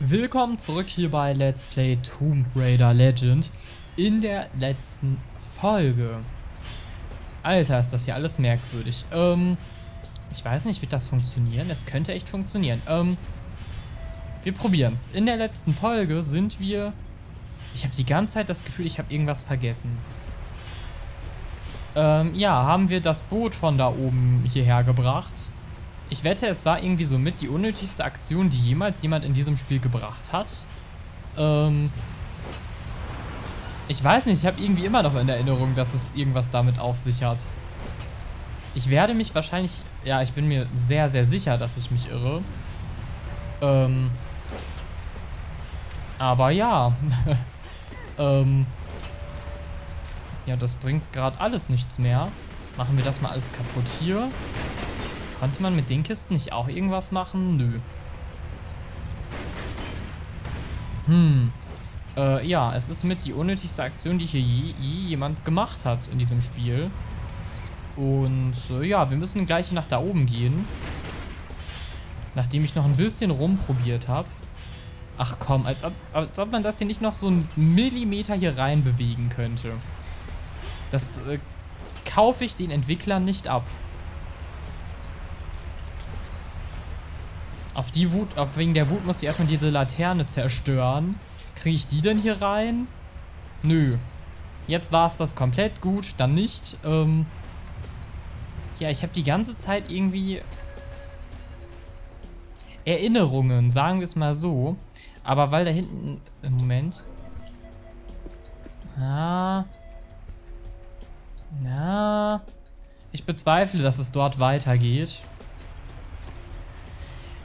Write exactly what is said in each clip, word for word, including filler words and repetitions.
Willkommen zurück hier bei Let's Play Tomb Raider Legend. In der letzten Folge. Alter, ist das hier alles merkwürdig. Ähm, ich weiß nicht, wird das funktionieren? Es könnte echt funktionieren. Ähm, wir probieren's. In der letzten Folge sind wir... Ich habe die ganze Zeit das Gefühl, ich habe irgendwas vergessen. Ähm, ja, haben wir das Boot von da oben hierher gebracht. Ich wette, es war irgendwie so mit die unnötigste Aktion, die jemals jemand in diesem Spiel gebracht hat. Ähm... Ich weiß nicht, ich habe irgendwie immer noch in Erinnerung, dass es irgendwas damit auf sich hat. Ich werde mich wahrscheinlich... Ja, ich bin mir sehr, sehr sicher, dass ich mich irre. Ähm... Aber ja. ähm... Ja, das bringt gerade alles nichts mehr. Machen wir das mal alles kaputt hier. Konnte man mit den Kisten nicht auch irgendwas machen? Nö. Hm. Äh, ja, es ist mit die unnötigste Aktion, die hier je, je jemand gemacht hat in diesem Spiel. Und äh, ja, wir müssen gleich nach da oben gehen. Nachdem ich noch ein bisschen rumprobiert habe. Ach komm, als ob, als ob man das hier nicht noch so einen Millimeter hier rein bewegen könnte. Das äh, kaufe ich den Entwicklern nicht ab. Auf die Wut, auf wegen der Wut musst du erstmal diese Laterne zerstören. Kriege ich die denn hier rein? Nö. Jetzt war es das komplett gut, dann nicht. Ähm ja, ich habe die ganze Zeit irgendwie Erinnerungen, sagen wir es mal so. Aber weil da hinten... Moment. Na. Na. Ich bezweifle, dass es dort weitergeht.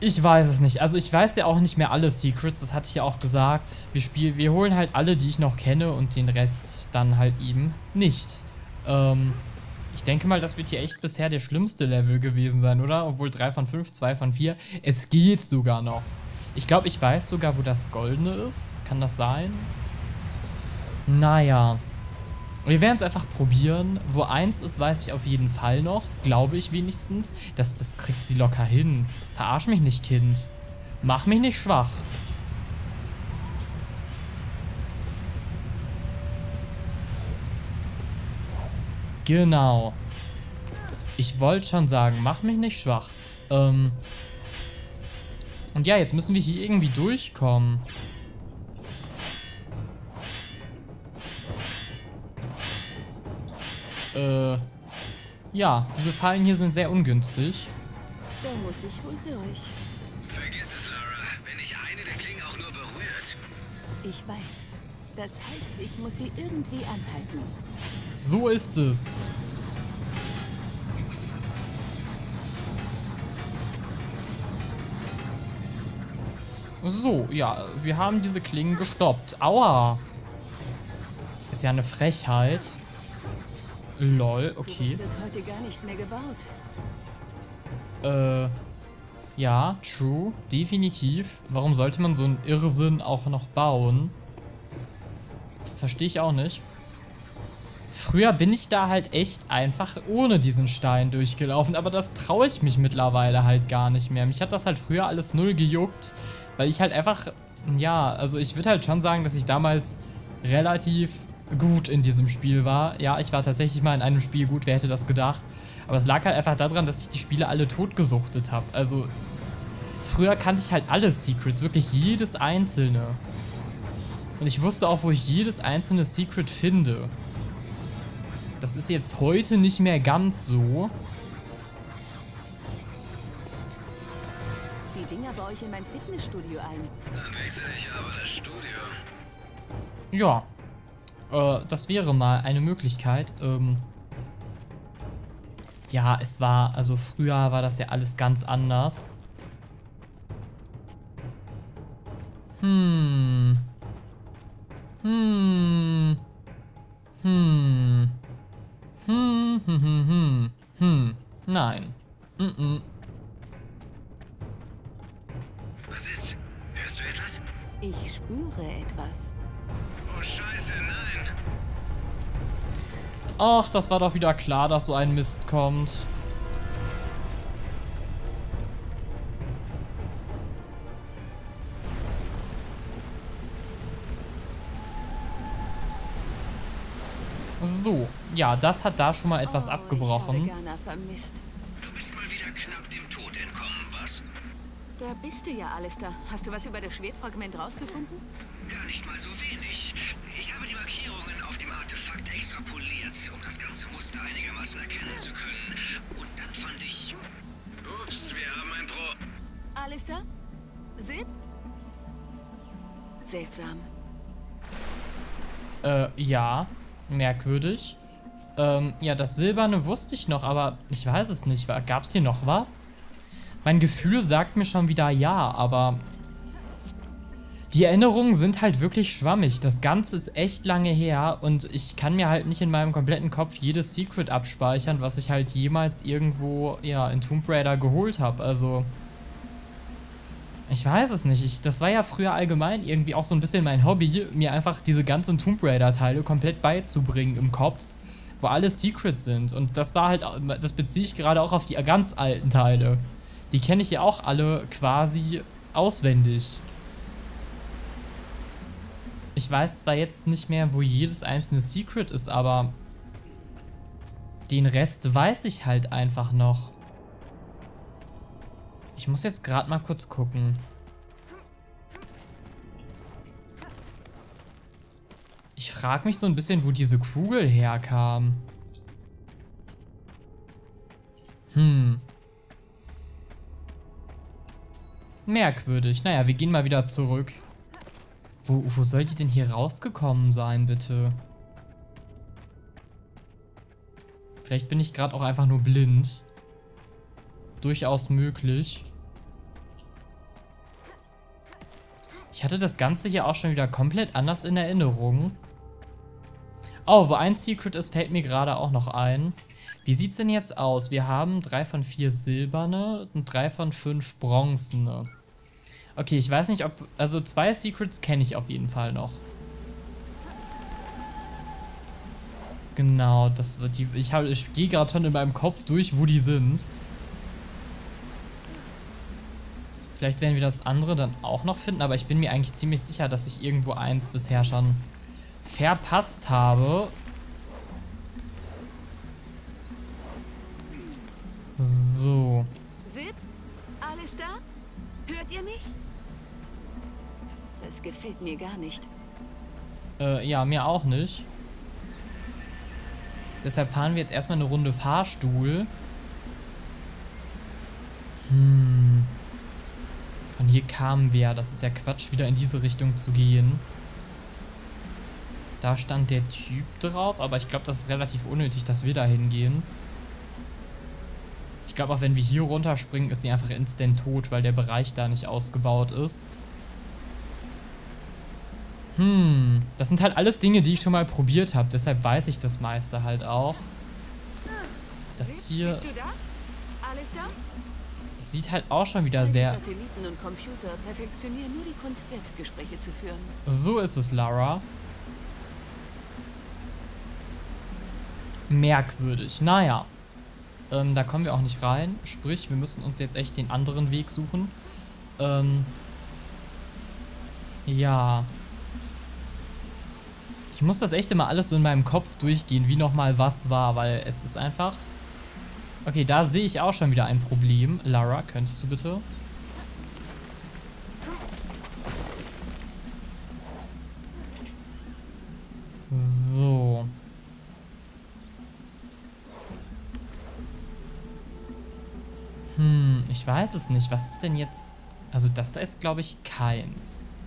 Ich weiß es nicht. Also ich weiß ja auch nicht mehr alle Secrets, das hatte ich ja auch gesagt. Wir spielen, wir holen halt alle, die ich noch kenne und den Rest dann halt eben nicht. Ähm, ich denke mal, das wird hier echt bisher der schlimmste Level gewesen sein, oder? Obwohl drei von fünf, zwei von vier. Es geht sogar noch. Ich glaube, ich weiß sogar, wo das Goldene ist. Kann das sein? Naja. Wir werden es einfach probieren. Wo eins ist, weiß ich auf jeden Fall noch. Glaube ich wenigstens. Das, das kriegt sie locker hin. Verarsch mich nicht, Kind. Mach mich nicht schwach. Genau. Ich wollte schon sagen, mach mich nicht schwach. Ähm. Und ja, jetzt müssen wir hier irgendwie durchkommen. Äh, ja, diese Fallen hier sind sehr ungünstig. Da muss ich wohl durch. Vergiss es, Lara, wenn ich eine der Klingen auch nur berührt. Ich weiß. Das heißt, ich muss sie irgendwie anhalten. So ist es. So, ja, wir haben diese Klingen gestoppt. Aua. Ist ja eine Frechheit. Lol, okay. Das wird heute gar nicht mehr gebaut. Äh, ja, true, definitiv. Warum sollte man so einen Irrsinn auch noch bauen? Verstehe ich auch nicht. Früher bin ich da halt echt einfach ohne diesen Stein durchgelaufen, aber das traue ich mich mittlerweile halt gar nicht mehr. Mich hat das halt früher alles null gejuckt, weil ich halt einfach, ja, also ich würde halt schon sagen, dass ich damals relativ... gut in diesem Spiel war. Ja, ich war tatsächlich mal in einem Spiel gut, wer hätte das gedacht. Aber es lag halt einfach daran, dass ich die Spiele alle totgesuchtet habe. Also, früher kannte ich halt alle Secrets, wirklich jedes einzelne. Und ich wusste auch, wo ich jedes einzelne Secret finde. Das ist jetzt heute nicht mehr ganz so. Die Dinger baue ich in mein Fitnessstudio ein. Dann wechsle ich aber das Studio. Ja. Das wäre mal eine Möglichkeit. Ähm ja, es war, also früher war das ja alles ganz anders. Hm. Hm. Hm. Hm. Hm. Hm. Hm. Hm. Nein. Hm. Hm. Was ist? Hörst du etwas? Ich spüre etwas. Oh Scheiße, nein. Ach, das war doch wieder klar, dass so ein Mist kommt. So, ja, das hat da schon mal etwas oh, abgebrochen. Ich habe Ghana vermisst. Du bist mal wieder knapp dem Tod entkommen, was? Da bist du ja, Alistair. Hast du was über das Schwertfragment rausgefunden? Gar nicht mal so wenig. Ich habe die Markierungen auf dem Artefakt extra poliert, um das ganze Muster einigermaßen erkennen zu können. Und dann fand ich... Ups, wir haben ein Pro... Alistair? Zip? Seltsam. Äh, ja. Merkwürdig. Ähm, ja, das Silberne wusste ich noch, aber ich weiß es nicht. Gab es hier noch was? Mein Gefühl sagt mir schon wieder ja, aber... Die Erinnerungen sind halt wirklich schwammig. Das Ganze ist echt lange her und ich kann mir halt nicht in meinem kompletten Kopf jedes Secret abspeichern, was ich halt jemals irgendwo, ja, in Tomb Raider geholt habe. Also... Ich weiß es nicht. Ich, das war ja früher allgemein irgendwie auch so ein bisschen mein Hobby, mir einfach diese ganzen Tomb Raider-Teile komplett beizubringen im Kopf, wo alle Secrets sind. Und das war halt, das beziehe ich gerade auch auf die ganz alten Teile. Die kenne ich ja auch alle quasi auswendig. Ich weiß zwar jetzt nicht mehr, wo jedes einzelne Secret ist, aber den Rest weiß ich halt einfach noch. Ich muss jetzt gerade mal kurz gucken. Ich frage mich so ein bisschen, wo diese Kugel herkam. Hm. Merkwürdig. Naja, wir gehen mal wieder zurück. Wo, wo soll die denn hier rausgekommen sein, bitte? Vielleicht bin ich gerade auch einfach nur blind. Durchaus möglich. Ich hatte das Ganze hier auch schon wieder komplett anders in Erinnerung. Oh, wo ein Secret ist, fällt mir gerade auch noch ein. Wie sieht's denn jetzt aus? Wir haben drei von vier silberne und drei von fünf bronzene. Okay, ich weiß nicht, ob... Also zwei Secrets kenne ich auf jeden Fall noch. Genau, das wird die... Ich, hab, ich gehe gerade schon in meinem Kopf durch, wo die sind. Vielleicht werden wir das andere dann auch noch finden, aber ich bin mir eigentlich ziemlich sicher, dass ich irgendwo eins bisher schon verpasst habe. So. Zip? Alles da? Hört ihr mich? Das gefällt mir gar nicht. Äh, ja, mir auch nicht. Deshalb fahren wir jetzt erstmal eine Runde Fahrstuhl. Hm... Von hier kamen wir. Das ist ja Quatsch, wieder in diese Richtung zu gehen. Da stand der Typ drauf, aber ich glaube, das ist relativ unnötig, dass wir da hingehen. Ich glaube, auch wenn wir hier runterspringen, ist die einfach instant tot, weil der Bereich da nicht ausgebaut ist. Hm, das sind halt alles Dinge, die ich schon mal probiert habe. Deshalb weiß ich das meiste halt auch. Das hier... Bist du da? Alles da? Sieht halt auch schon wieder sehr... So ist es, Lara. Merkwürdig. Naja. Ähm, da kommen wir auch nicht rein. Sprich, wir müssen uns jetzt echt den anderen Weg suchen. Ähm... Ja... Ich muss das echt immer alles so in meinem Kopf durchgehen, wie nochmal was war, weil es ist einfach... Okay, da sehe ich auch schon wieder ein Problem. Lara, könntest du bitte? So. Hm, ich weiß es nicht. Was ist denn jetzt... Also das da ist, glaube ich, keins.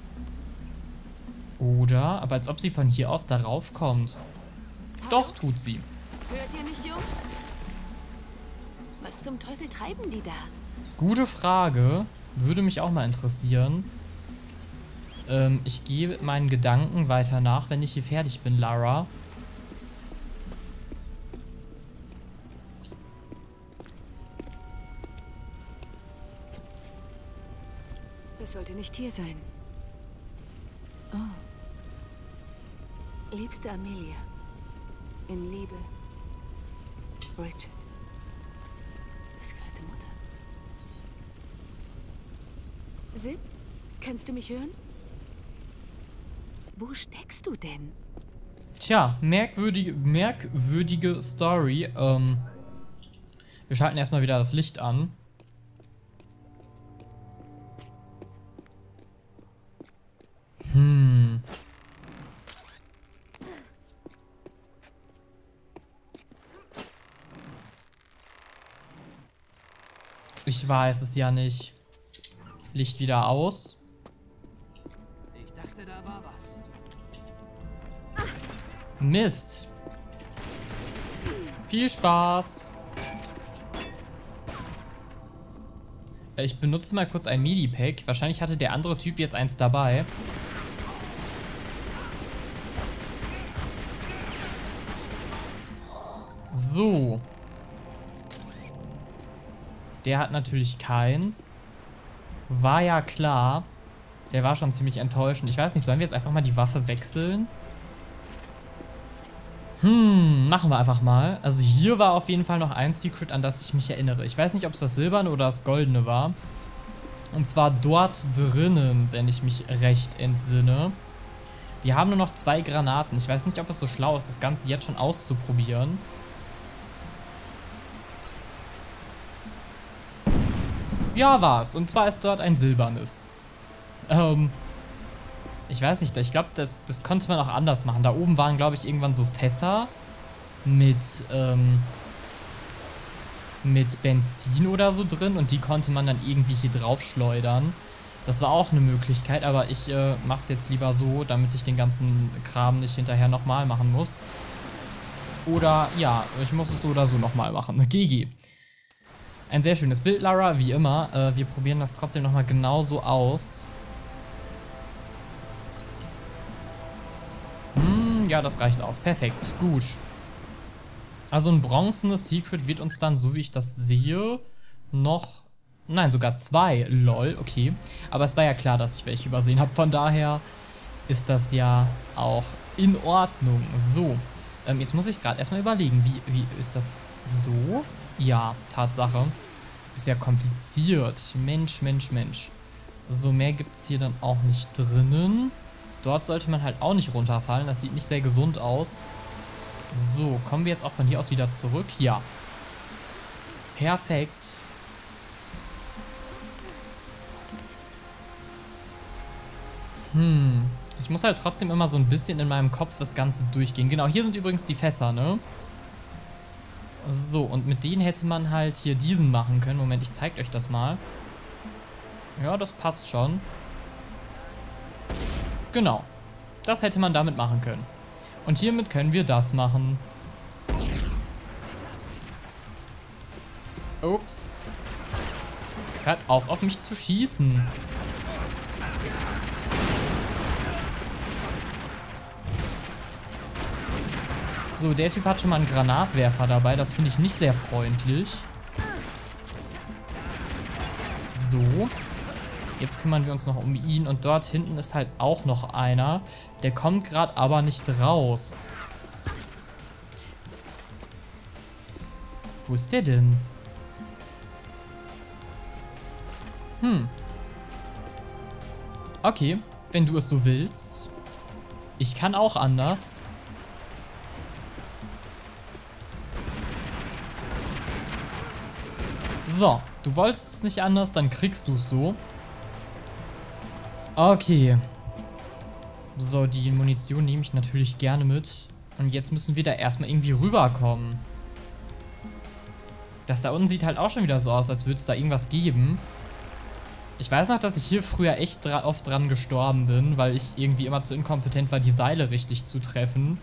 Oder? Aber als ob sie von hier aus da raufkommt. Doch, tut sie. Hört ihr mich, Jungs? Was zum Teufel treiben die da? Gute Frage. Würde mich auch mal interessieren. Ähm, ich gehe meinen Gedanken weiter nach, wenn ich hier fertig bin, Lara. Das sollte nicht hier sein. Oh. Liebste Amelia. In Liebe. Richard. Zip, kannst du mich hören? Wo steckst du denn? Tja, merkwürdige, merkwürdige Story. Ähm, wir schalten erstmal wieder das Licht an. Hm. Ich weiß es ja nicht. Licht wieder aus. Ich dachte, da war was. Mist. Viel Spaß. Ich benutze mal kurz ein Midi-Pack. Wahrscheinlich hatte der andere Typ jetzt eins dabei. So. Der hat natürlich keins. War ja klar. Der war schon ziemlich enttäuschend. Ich weiß nicht, sollen wir jetzt einfach mal die Waffe wechseln? Hm, machen wir einfach mal. Also hier war auf jeden Fall noch ein Secret, an das ich mich erinnere. Ich weiß nicht, ob es das Silberne oder das Goldene war. Und zwar dort drinnen, wenn ich mich recht entsinne. Wir haben nur noch zwei Granaten. Ich weiß nicht, ob es so schlau ist, das Ganze jetzt schon auszuprobieren. Ja, war's. Und zwar ist dort ein Silbernes. Ähm, ich weiß nicht, ich glaube, das, das konnte man auch anders machen. Da oben waren, glaube ich, irgendwann so Fässer mit, ähm, mit Benzin oder so drin und die konnte man dann irgendwie hier drauf schleudern. Das war auch eine Möglichkeit, aber ich äh, mach's jetzt lieber so, damit ich den ganzen Kram nicht hinterher nochmal machen muss. Oder, ja, ich muss es so oder so nochmal machen. G G. Ein sehr schönes Bild, Lara, wie immer. Äh, wir probieren das trotzdem nochmal genauso aus. Hm, ja, das reicht aus. Perfekt, gut. Also ein bronzenes Secret wird uns dann, so wie ich das sehe, noch... Nein, sogar zwei. Lol, okay. Aber es war ja klar, dass ich welche übersehen habe. Von daher ist das ja auch in Ordnung. So, ähm, jetzt muss ich gerade erstmal überlegen, wie, wie ist das so... Ja, Tatsache. Ist ja kompliziert. Mensch, Mensch, Mensch. So, mehr gibt es hier dann auch nicht drinnen. Dort sollte man halt auch nicht runterfallen. Das sieht nicht sehr gesund aus. So, kommen wir jetzt auch von hier aus wieder zurück? Ja. Perfekt. Hm. Ich muss halt trotzdem immer so ein bisschen in meinem Kopf das Ganze durchgehen. Genau, hier sind übrigens die Fässer, ne? So, und mit denen hätte man halt hier diesen machen können. Moment, ich zeig euch das mal. Ja, das passt schon. Genau. Das hätte man damit machen können. Und hiermit können wir das machen. Ups. Hört auf, auf mich zu schießen. So, der Typ hat schon mal einen Granatwerfer dabei. Das finde ich nicht sehr freundlich. So. Jetzt kümmern wir uns noch um ihn. Und dort hinten ist halt auch noch einer. Der kommt gerade aber nicht raus. Wo ist der denn? Hm. Okay, wenn du es so willst. Ich kann auch anders. So, du wolltest es nicht anders, dann kriegst du es so. Okay. So, die Munition nehme ich natürlich gerne mit. Und jetzt müssen wir da erstmal irgendwie rüberkommen. Das da unten sieht halt auch schon wieder so aus, als würde es da irgendwas geben. Ich weiß noch, dass ich hier früher echt dra- oft dran gestorben bin, weil ich irgendwie immer zu inkompetent war, die Seile richtig zu treffen.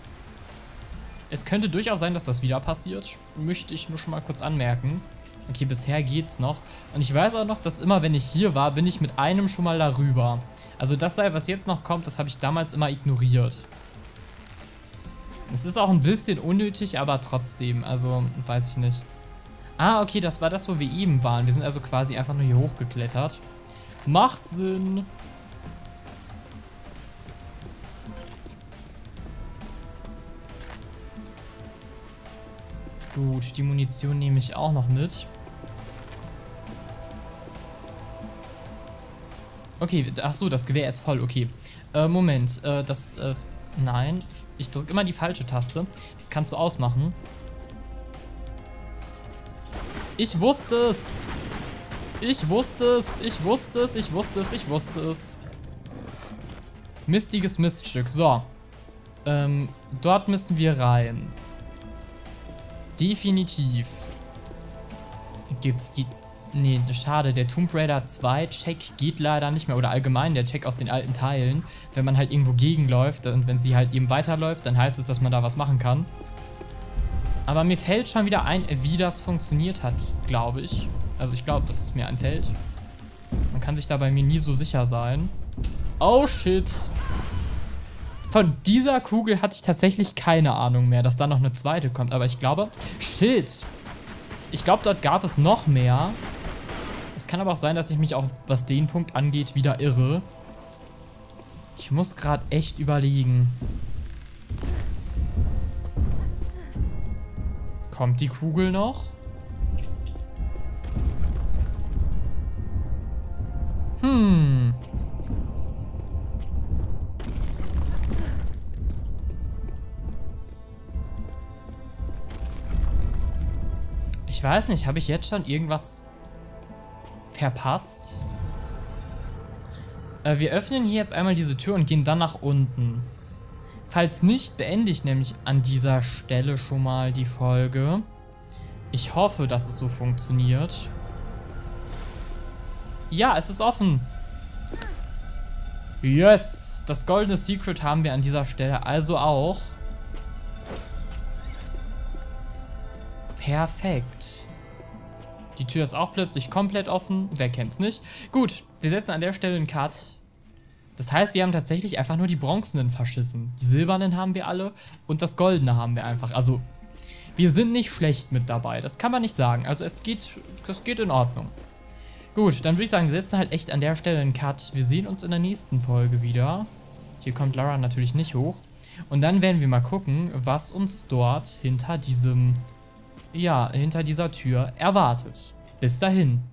Es könnte durchaus sein, dass das wieder passiert. Möchte ich nur schon mal kurz anmerken. Okay, bisher geht's noch. Und ich weiß auch noch, dass immer, wenn ich hier war, bin ich mit einem schon mal darüber. Also das Teil, was jetzt noch kommt, das habe ich damals immer ignoriert. Es ist auch ein bisschen unnötig, aber trotzdem. Also, weiß ich nicht. Ah, okay, das war das, wo wir eben waren. Wir sind also quasi einfach nur hier hochgeklettert. Macht Sinn. Gut, die Munition nehme ich auch noch mit. Okay, achso, das Gewehr ist voll, okay. Äh, Moment, äh, das, äh, Nein, ich drücke immer die falsche Taste. Das kannst du ausmachen. Ich wusste es! Ich wusste es, ich wusste es, ich wusste es, ich wusste es. Mistiges Miststück. So. Ähm, dort müssen wir rein. Definitiv. Gibt's, geht... Nee, schade. Der Tomb Raider zwei Check geht leider nicht mehr. Oder allgemein der Check aus den alten Teilen. Wenn man halt irgendwo gegenläuft und wenn sie halt eben weiterläuft, dann heißt es, dass man da was machen kann. Aber mir fällt schon wieder ein, wie das funktioniert hat, glaube ich. Also ich glaube, dass es mir einfällt. Man kann sich da bei mir nie so sicher sein. Oh shit. Von dieser Kugel hatte ich tatsächlich keine Ahnung mehr, dass da noch eine zweite kommt. Aber ich glaube... Shit. Ich glaube, dort gab es noch mehr. Es kann aber auch sein, dass ich mich auch, was den Punkt angeht, wieder irre. Ich muss gerade echt überlegen. Kommt die Kugel noch? Hm. Ich weiß nicht, habe ich jetzt schon irgendwas verpasst? Äh, wir öffnen hier jetzt einmal diese Tür und gehen dann nach unten. Falls nicht, beende ich nämlich an dieser Stelle schon mal die Folge. Ich hoffe, dass es so funktioniert. Ja, es ist offen. Yes, das goldene Secret haben wir an dieser Stelle also auch. Perfekt. Die Tür ist auch plötzlich komplett offen. Wer kennt's nicht? Gut, wir setzen an der Stelle einen Cut. Das heißt, wir haben tatsächlich einfach nur die Bronzenen verschissen. Die Silbernen haben wir alle und das Goldene haben wir einfach. Also, wir sind nicht schlecht mit dabei. Das kann man nicht sagen. Also, es geht, das geht in Ordnung. Gut, dann würde ich sagen, wir setzen halt echt an der Stelle einen Cut. Wir sehen uns in der nächsten Folge wieder. Hier kommt Lara natürlich nicht hoch. Und dann werden wir mal gucken, was uns dort hinter diesem, ja, hinter dieser Tür erwartet. Bis dahin.